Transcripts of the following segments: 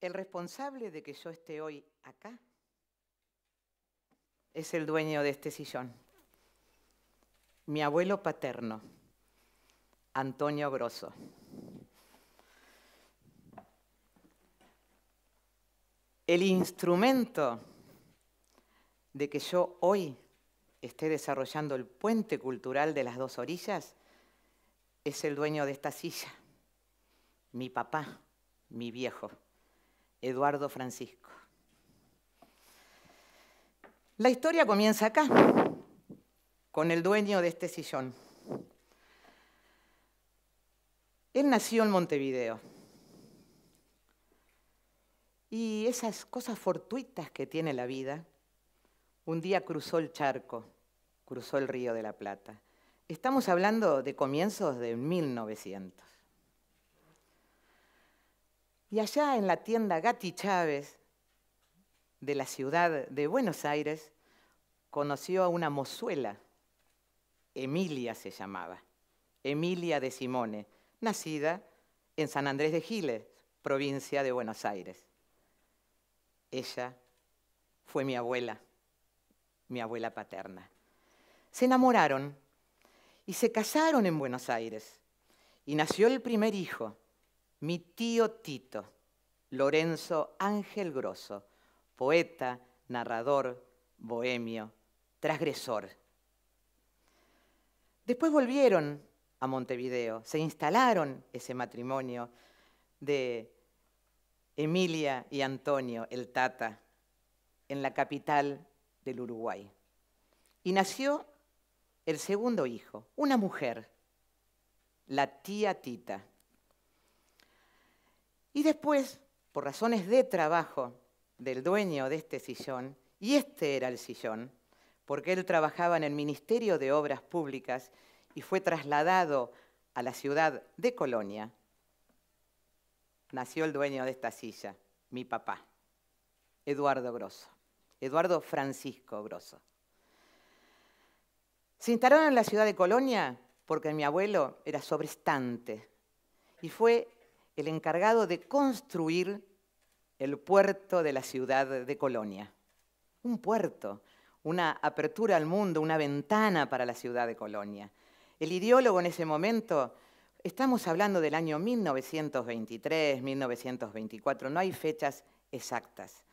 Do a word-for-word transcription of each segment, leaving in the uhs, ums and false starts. El responsable de que yo esté hoy acá es el dueño de este sillón, mi abuelo paterno, Antonio Grosso. El instrumento de que yo hoy esté desarrollando el puente cultural de las dos orillas es el dueño de esta silla, mi papá, mi viejo, Eduardo Francisco. La historia comienza acá, con el dueño de este sillón. Él nació en Montevideo. Y esas cosas fortuitas que tiene la vida, un día cruzó el charco, cruzó el Río de la Plata. Estamos hablando de comienzos de mil novecientos. Y allá en la tienda Gatti Chávez de la ciudad de Buenos Aires, conoció a una mozuela, Emilia se llamaba, Emilia de Simone, nacida en San Andrés de Giles, provincia de Buenos Aires. Ella fue mi abuela, mi abuela paterna. Se enamoraron y se casaron en Buenos Aires y nació el primer hijo, mi tío Tito, Lorenzo Ángel Grosso, poeta, narrador, bohemio, transgresor. Después volvieron a Montevideo, se instalaron ese matrimonio de Emilia y Antonio, el Tata, en la capital del Uruguay. Y nació el segundo hijo, una mujer, la tía Tita. Y después, por razones de trabajo del dueño de este sillón, y este era el sillón, porque él trabajaba en el Ministerio de Obras Públicas y fue trasladado a la ciudad de Colonia, nació el dueño de esta silla, mi papá, Eduardo Grosso, Eduardo Francisco Grosso. Se instalaron en la ciudad de Colonia porque mi abuelo era sobrestante y fue el encargado de construir el puerto de la ciudad de Colonia. Un puerto, una apertura al mundo, una ventana para la ciudad de Colonia. El ideólogo en ese momento, estamos hablando del año mil novecientos veintitrés, mil novecientos veinticuatro, no hay fechas exactas.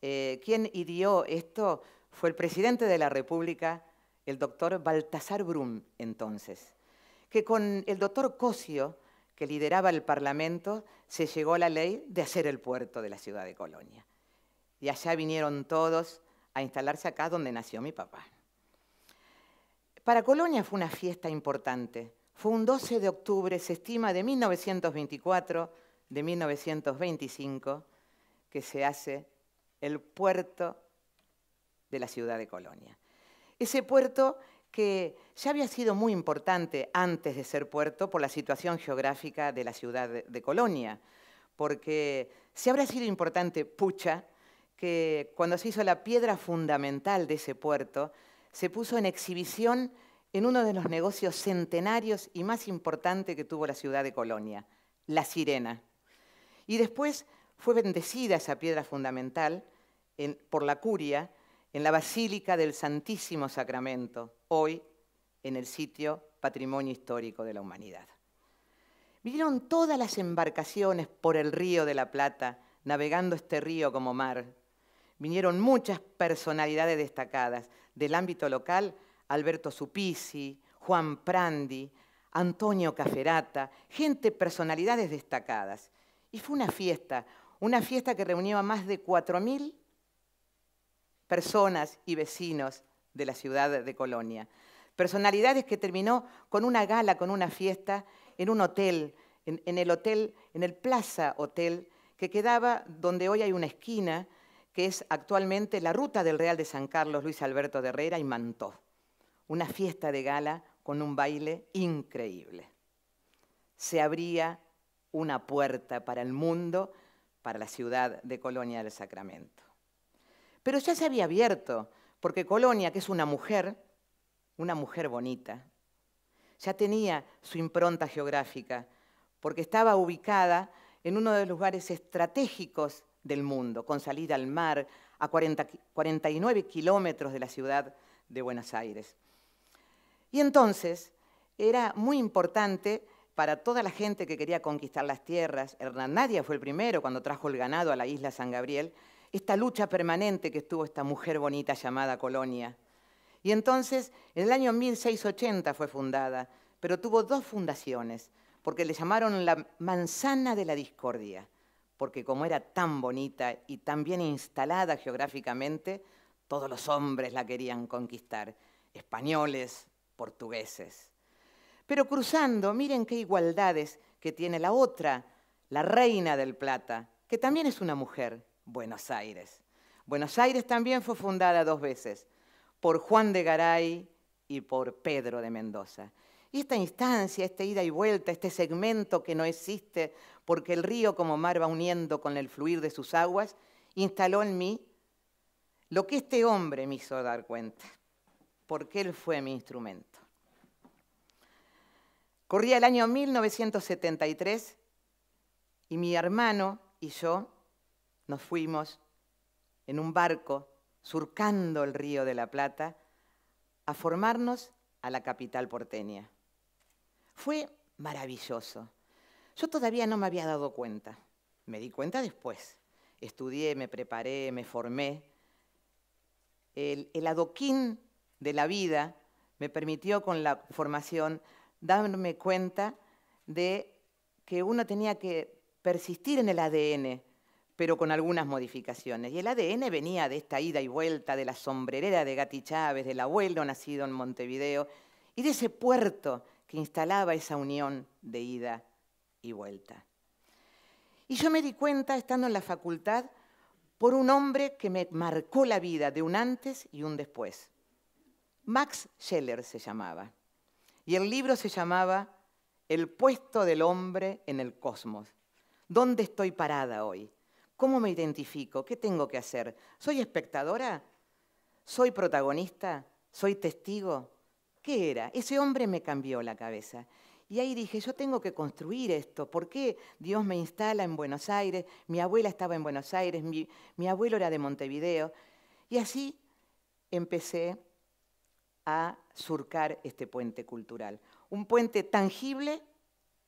Eh, quien ideó esto fue el presidente de la República, el doctor Baltasar Brum, entonces, que con el doctor Cosio, que lideraba el Parlamento, se llegó a la ley de hacer el puerto de la ciudad de Colonia. Y allá vinieron todos a instalarse acá donde nació mi papá. Para Colonia fue una fiesta importante. Fue un doce de octubre, se estima, de mil novecientos veinticuatro, de mil novecientos veinticinco, que se hace el puerto de la ciudad de Colonia. Ese puerto que ya había sido muy importante antes de ser puerto por la situación geográfica de la ciudad de Colonia, porque si habrá sido importante Pucha, que cuando se hizo la piedra fundamental de ese puerto, se puso en exhibición en uno de los negocios centenarios y más importante que tuvo la ciudad de Colonia, La Sirena. Y después fue bendecida esa piedra fundamental en, por la curia, en la Basílica del Santísimo Sacramento, hoy en el sitio Patrimonio Histórico de la Humanidad. Vinieron todas las embarcaciones por el Río de la Plata, navegando este río como mar. Vinieron muchas personalidades destacadas del ámbito local, Alberto Supisi, Juan Prandi, Antonio Cafferata, gente, personalidades destacadas. Y fue una fiesta, una fiesta que reunió a más de cuatro mil personas y vecinos de la ciudad de Colonia. Personalidades que terminó con una gala, con una fiesta, en un hotel, en, en el hotel, en el Plaza Hotel, que quedaba donde hoy hay una esquina, que es actualmente la ruta del Real de San Carlos, Luis Alberto de Herrera y Mantó. Una fiesta de gala con un baile increíble. Se abría una puerta para el mundo, para la ciudad de Colonia del Sacramento. Pero ya se había abierto, porque Colonia, que es una mujer, una mujer bonita, ya tenía su impronta geográfica, porque estaba ubicada en uno de los lugares estratégicos del mundo, con salida al mar, a cuarenta, cuarenta y nueve kilómetros de la ciudad de Buenos Aires. Y entonces era muy importante para toda la gente que quería conquistar las tierras. Hernandarias fue el primero cuando trajo el ganado a la isla San Gabriel, esta lucha permanente que estuvo esta mujer bonita llamada Colonia. Y entonces, en el año mil seiscientos ochenta fue fundada, pero tuvo dos fundaciones, porque le llamaron la manzana de la discordia, porque como era tan bonita y tan bien instalada geográficamente, todos los hombres la querían conquistar, españoles, portugueses. Pero cruzando, miren qué igualdades que tiene la otra, la Reina del Plata, que también es una mujer, Buenos Aires. Buenos Aires también fue fundada dos veces, por Juan de Garay y por Pedro de Mendoza. Y esta instancia, esta ida y vuelta, este segmento que no existe porque el río como mar va uniendo con el fluir de sus aguas, instaló en mí lo que este hombre me hizo dar cuenta, porque él fue mi instrumento. Corría el año mil novecientos setenta y tres y mi hermano y yo nos fuimos en un barco surcando el río de la Plata a formarnos a la capital porteña. Fue maravilloso. Yo todavía no me había dado cuenta. Me di cuenta después. Estudié, me preparé, me formé. El, el adoquín de la vida me permitió con la formación darme cuenta de que uno tenía que persistir en el A D N, pero con algunas modificaciones. Y el A D N venía de esta ida y vuelta, de la sombrerera de Gatti Chávez, del abuelo nacido en Montevideo, y de ese puerto que instalaba esa unión de ida y vuelta. Y yo me di cuenta, estando en la facultad, por un hombre que me marcó la vida de un antes y un después. Max Scheller se llamaba. Y el libro se llamaba El puesto del hombre en el cosmos. ¿Dónde estoy parada hoy? ¿Cómo me identifico? ¿Qué tengo que hacer? ¿Soy espectadora? ¿Soy protagonista? ¿Soy testigo? ¿Qué era? Ese hombre me cambió la cabeza. Y ahí dije, yo tengo que construir esto. ¿Por qué Dios me instala en Buenos Aires? Mi abuela estaba en Buenos Aires, mi, mi abuelo era de Montevideo. Y así empecé a surcar este puente cultural. Un puente tangible,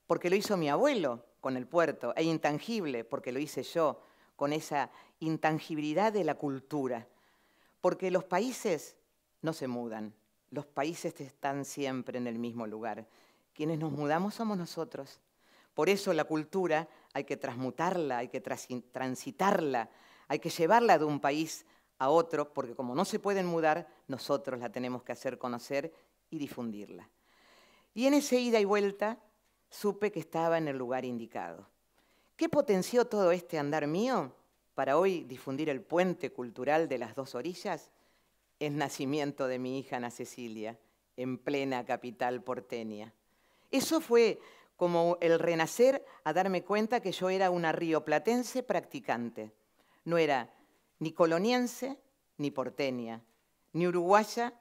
porque lo hizo mi abuelo con el puerto, e intangible, porque lo hice yo, con esa intangibilidad de la cultura. Porque los países no se mudan, los países están siempre en el mismo lugar. Quienes nos mudamos somos nosotros. Por eso la cultura hay que transmutarla, hay que transitarla, hay que llevarla de un país a otro, porque como no se pueden mudar, nosotros la tenemos que hacer conocer y difundirla. Y en esa ida y vuelta supe que estaba en el lugar indicado. ¿Qué potenció todo este andar mío para hoy difundir el puente cultural de las dos orillas? El nacimiento de mi hija Ana Cecilia, en plena capital porteña. Eso fue como el renacer a darme cuenta que yo era una rioplatense practicante. No era ni coloniense, ni porteña, ni uruguaya,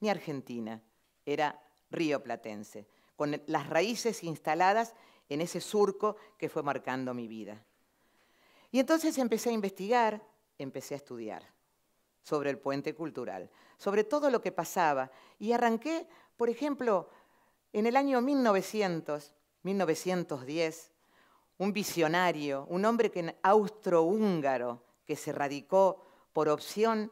ni argentina. Era rioplatense, con las raíces instaladas en ese surco que fue marcando mi vida. Y entonces empecé a investigar, empecé a estudiar sobre el puente cultural, sobre todo lo que pasaba. Y arranqué, por ejemplo, en el año mil novecientos, mil novecientos diez, un visionario, un hombre que, austrohúngaro que se radicó por opción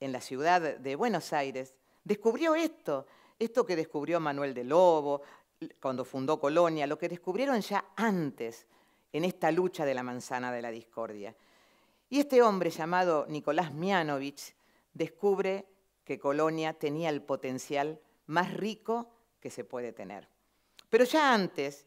en la ciudad de Buenos Aires, descubrió esto, esto que descubrió Manuel de Lobo, cuando fundó Colonia, lo que descubrieron ya antes en esta lucha de la manzana de la discordia. Y este hombre llamado Nicolás Mihanovich descubre que Colonia tenía el potencial más rico que se puede tener. Pero ya antes,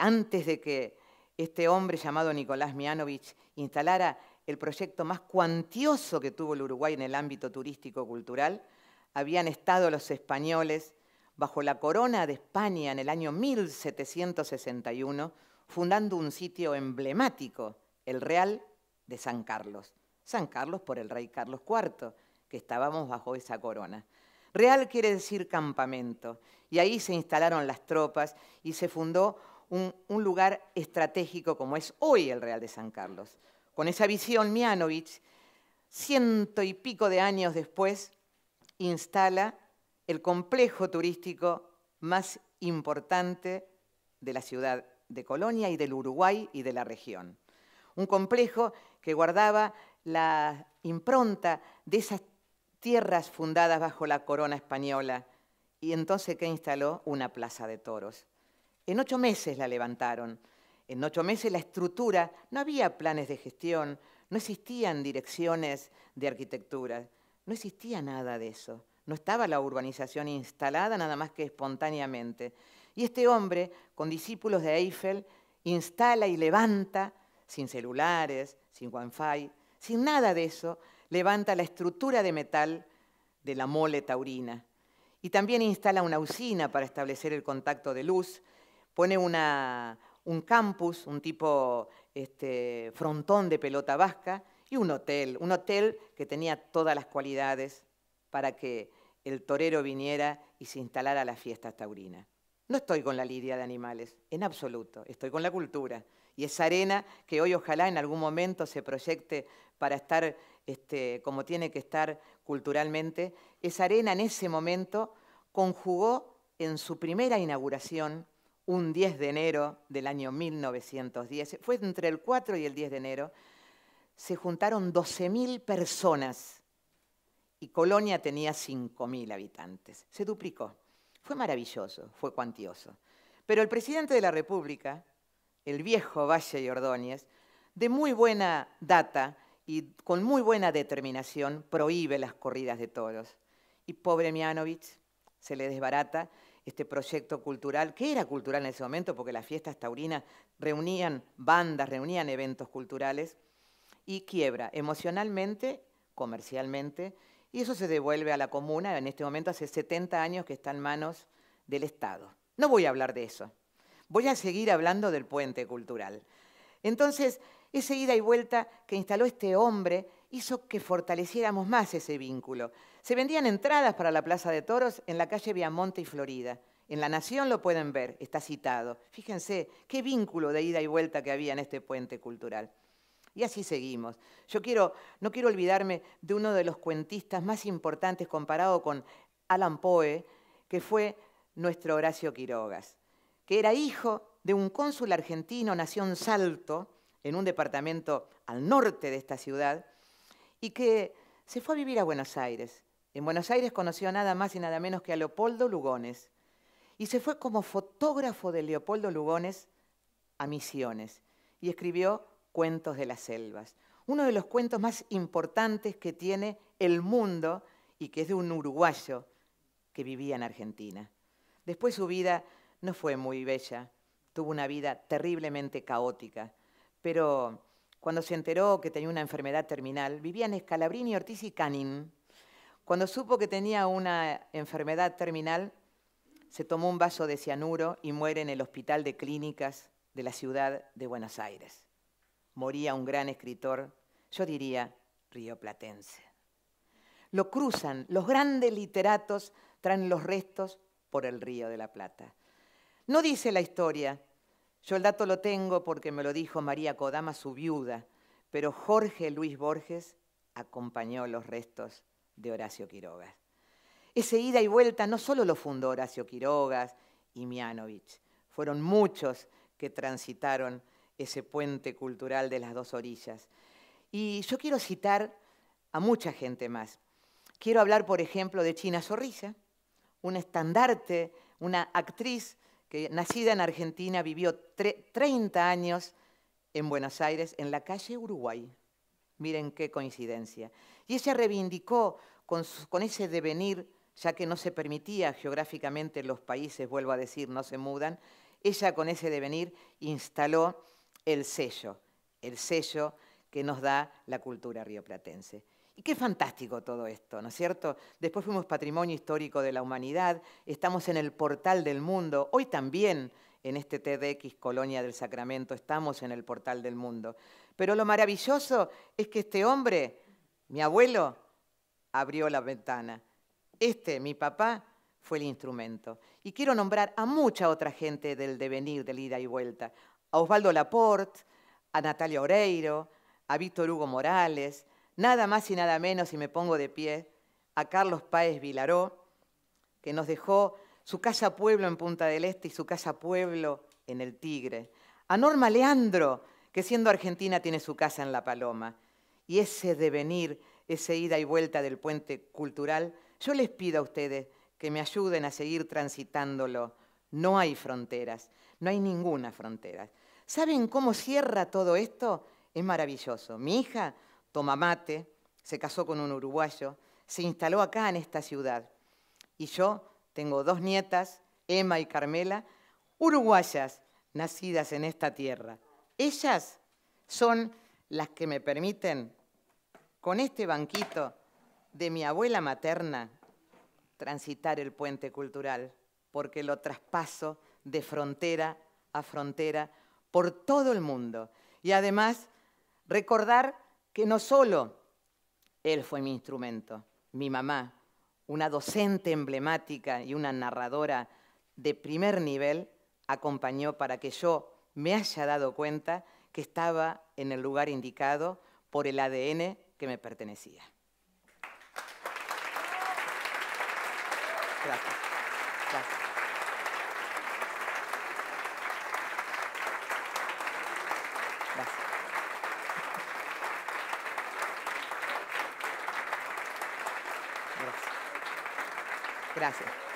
antes de que este hombre llamado Nicolás Mihanovich instalara el proyecto más cuantioso que tuvo el Uruguay en el ámbito turístico-cultural, habían estado los españoles bajo la corona de España en el año mil setecientos sesenta y uno, fundando un sitio emblemático, el Real de San Carlos. San Carlos por el rey Carlos cuarto, que estábamos bajo esa corona. Real quiere decir campamento, y ahí se instalaron las tropas y se fundó un, un lugar estratégico como es hoy el Real de San Carlos. Con esa visión, Mihanovich, ciento y pico de años después, instala el complejo turístico más importante de la ciudad de Colonia y del Uruguay y de la región. Un complejo que guardaba la impronta de esas tierras fundadas bajo la corona española, y entonces que instaló una plaza de toros. En ocho meses la levantaron, en ocho meses la estructura, no había planes de gestión, no existían direcciones de arquitectura, no existía nada de eso, no estaba la urbanización instalada nada más que espontáneamente. Y este hombre, con discípulos de Eiffel, instala y levanta, sin celulares, sin wifi, sin nada de eso, levanta la estructura de metal de la mole taurina. Y también instala una usina para establecer el contacto de luz, pone una, un campus, un tipo este, frontón de pelota vasca, y un hotel, un hotel que tenía todas las cualidades para que el torero viniera y se instalara a las fiestas taurinas. No estoy con la lidia de animales, en absoluto, estoy con la cultura. Y esa arena que hoy ojalá en algún momento se proyecte para estar este, como tiene que estar culturalmente, esa arena en ese momento conjugó en su primera inauguración, un diez de enero del año mil novecientos diez, fue entre el cuatro y el diez de enero, se juntaron doce mil personas y Colonia tenía cinco mil habitantes, se duplicó. Fue maravilloso, fue cuantioso. Pero el presidente de la República, el viejo Vázquez Ordóñez, de muy buena data y con muy buena determinación, prohíbe las corridas de toros. Y pobre Mihanovich, se le desbarata este proyecto cultural, que era cultural en ese momento, porque las fiestas taurinas reunían bandas, reunían eventos culturales, y quiebra emocionalmente, comercialmente, y eso se devuelve a la comuna, en este momento hace setenta años que está en manos del Estado. No voy a hablar de eso, voy a seguir hablando del puente cultural. Entonces, esa ida y vuelta que instaló este hombre hizo que fortaleciéramos más ese vínculo. Se vendían entradas para la Plaza de Toros en la calle Viamonte y Florida. En La Nación lo pueden ver, está citado. Fíjense qué vínculo de ida y vuelta que había en este puente cultural. Y así seguimos. Yo quiero, no quiero olvidarme de uno de los cuentistas más importantes comparado con Alan Poe, que fue nuestro Horacio Quiroga, que era hijo de un cónsul argentino, nació en Salto, en un departamento al norte de esta ciudad, y que se fue a vivir a Buenos Aires. En Buenos Aires conoció nada más y nada menos que a Leopoldo Lugones, y se fue como fotógrafo de Leopoldo Lugones a Misiones, y escribió Cuentos de las selvas, uno de los cuentos más importantes que tiene el mundo y que es de un uruguayo que vivía en Argentina. Después su vida no fue muy bella, tuvo una vida terriblemente caótica, pero cuando se enteró que tenía una enfermedad terminal, vivía en Scalabrini, Ortiz y Canin. Cuando supo que tenía una enfermedad terminal, se tomó un vaso de cianuro y muere en el hospital de clínicas de la ciudad de Buenos Aires. Moría un gran escritor, yo diría rioplatense. Lo cruzan, los grandes literatos traen los restos por el Río de la Plata. No dice la historia, yo el dato lo tengo porque me lo dijo María Kodama, su viuda, pero Jorge Luis Borges acompañó los restos de Horacio Quiroga. Ese ida y vuelta no solo lo fundó Horacio Quiroga y Mihanovich, fueron muchos que transitaron ese puente cultural de las dos orillas. Y yo quiero citar a mucha gente más. Quiero hablar, por ejemplo, de China Zorrilla, un estandarte, una actriz que, nacida en Argentina, vivió treinta años en Buenos Aires, en la calle Uruguay. Miren qué coincidencia. Y ella reivindicó con, su, con ese devenir, ya que no se permitía geográficamente los países, vuelvo a decir, no se mudan, ella con ese devenir instaló el sello, el sello que nos da la cultura rioplatense. Y qué fantástico todo esto, ¿no es cierto? Después fuimos Patrimonio Histórico de la Humanidad, estamos en el Portal del Mundo, hoy también en este T D X Colonia del Sacramento estamos en el Portal del Mundo. Pero lo maravilloso es que este hombre, mi abuelo, abrió la ventana. Este, mi papá, fue el instrumento. Y quiero nombrar a mucha otra gente del devenir, del ida y vuelta. A Osvaldo Laporte, a Natalia Oreiro, a Víctor Hugo Morales, nada más y nada menos, y me pongo de pie, a Carlos Páez Vilaró, que nos dejó su casa pueblo en Punta del Este y su casa pueblo en El Tigre. A Norma Leandro, que siendo argentina tiene su casa en La Paloma. Y ese devenir, esa ida y vuelta del puente cultural, yo les pido a ustedes que me ayuden a seguir transitándolo. No hay fronteras, no hay ninguna frontera. ¿Saben cómo cierra todo esto? Es maravilloso. Mi hija toma mate, se casó con un uruguayo, se instaló acá en esta ciudad. Y yo tengo dos nietas, Emma y Carmela, uruguayas, nacidas en esta tierra. Ellas son las que me permiten, con este banquito de mi abuela materna, transitar el puente cultural, porque lo traspaso de frontera a frontera por todo el mundo. Y además, recordar que no solo él fue mi instrumento, mi mamá, una docente emblemática y una narradora de primer nivel, acompañó para que yo me haya dado cuenta que estaba en el lugar indicado por el A D N que me pertenecía. Gracias. Gracias. Gracias. Gracias. Gracias.